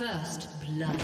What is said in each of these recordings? First blood.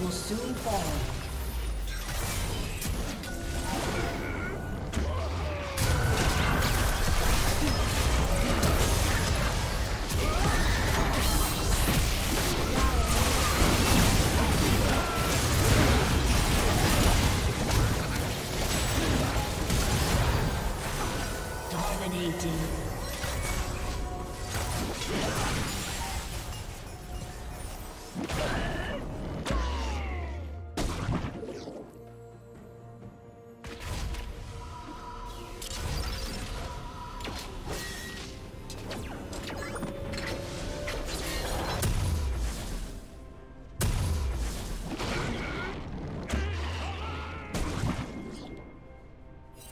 walls will soon fall.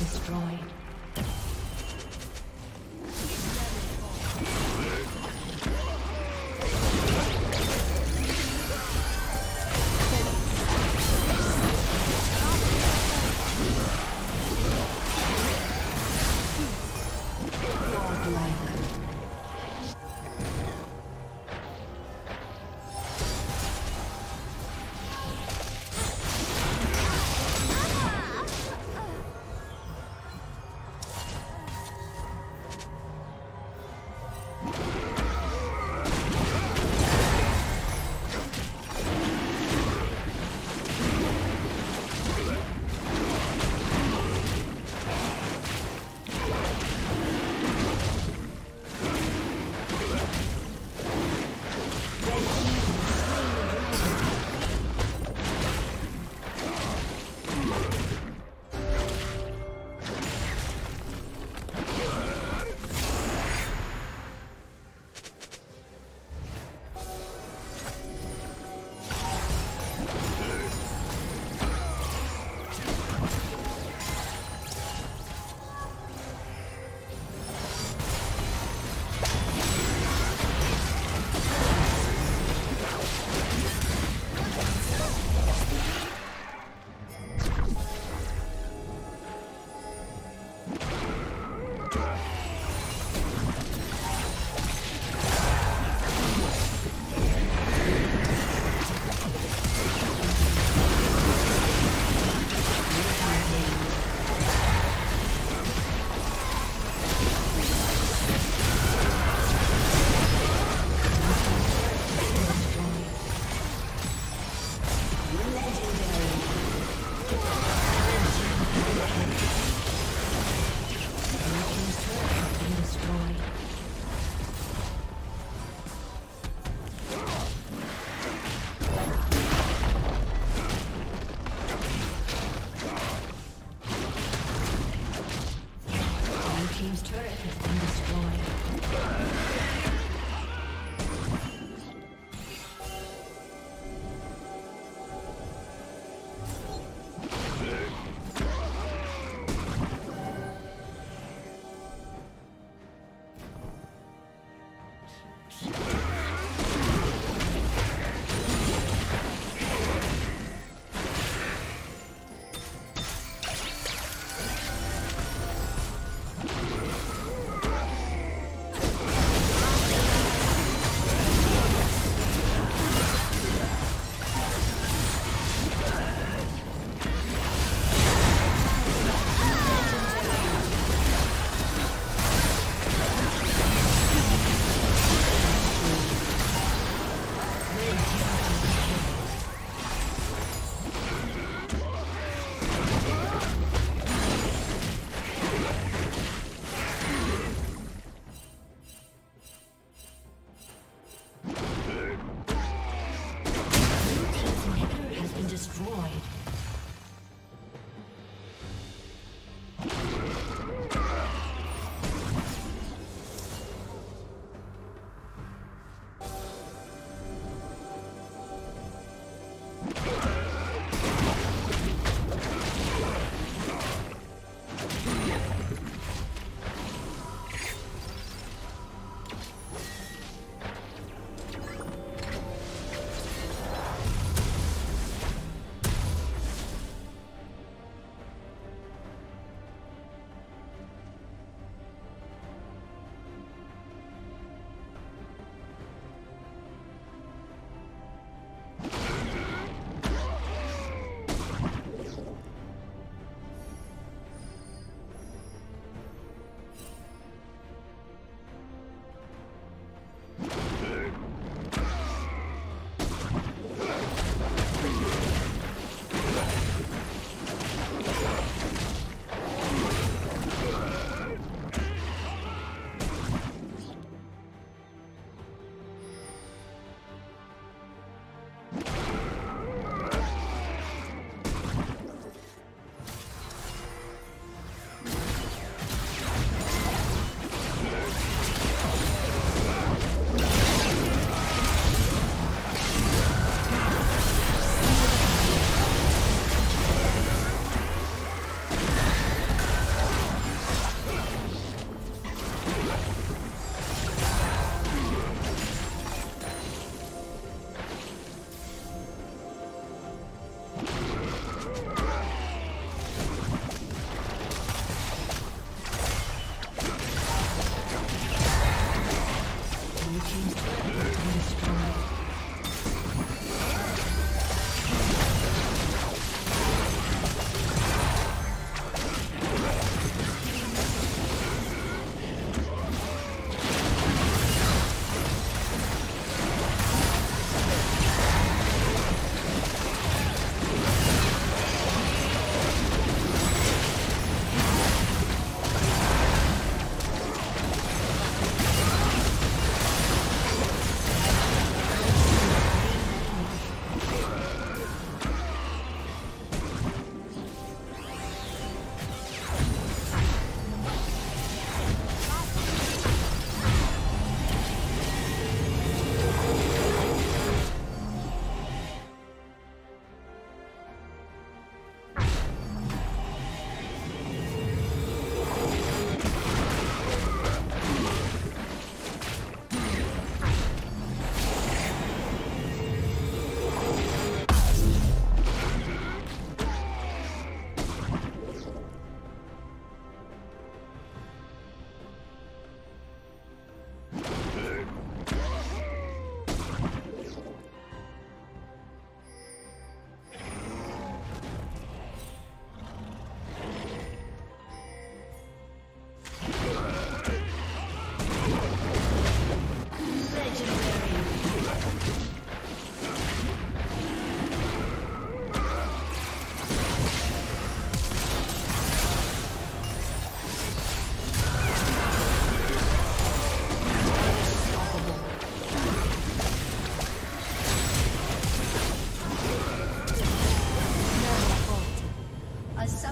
Destroyed.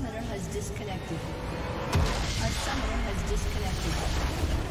summoner has disconnected.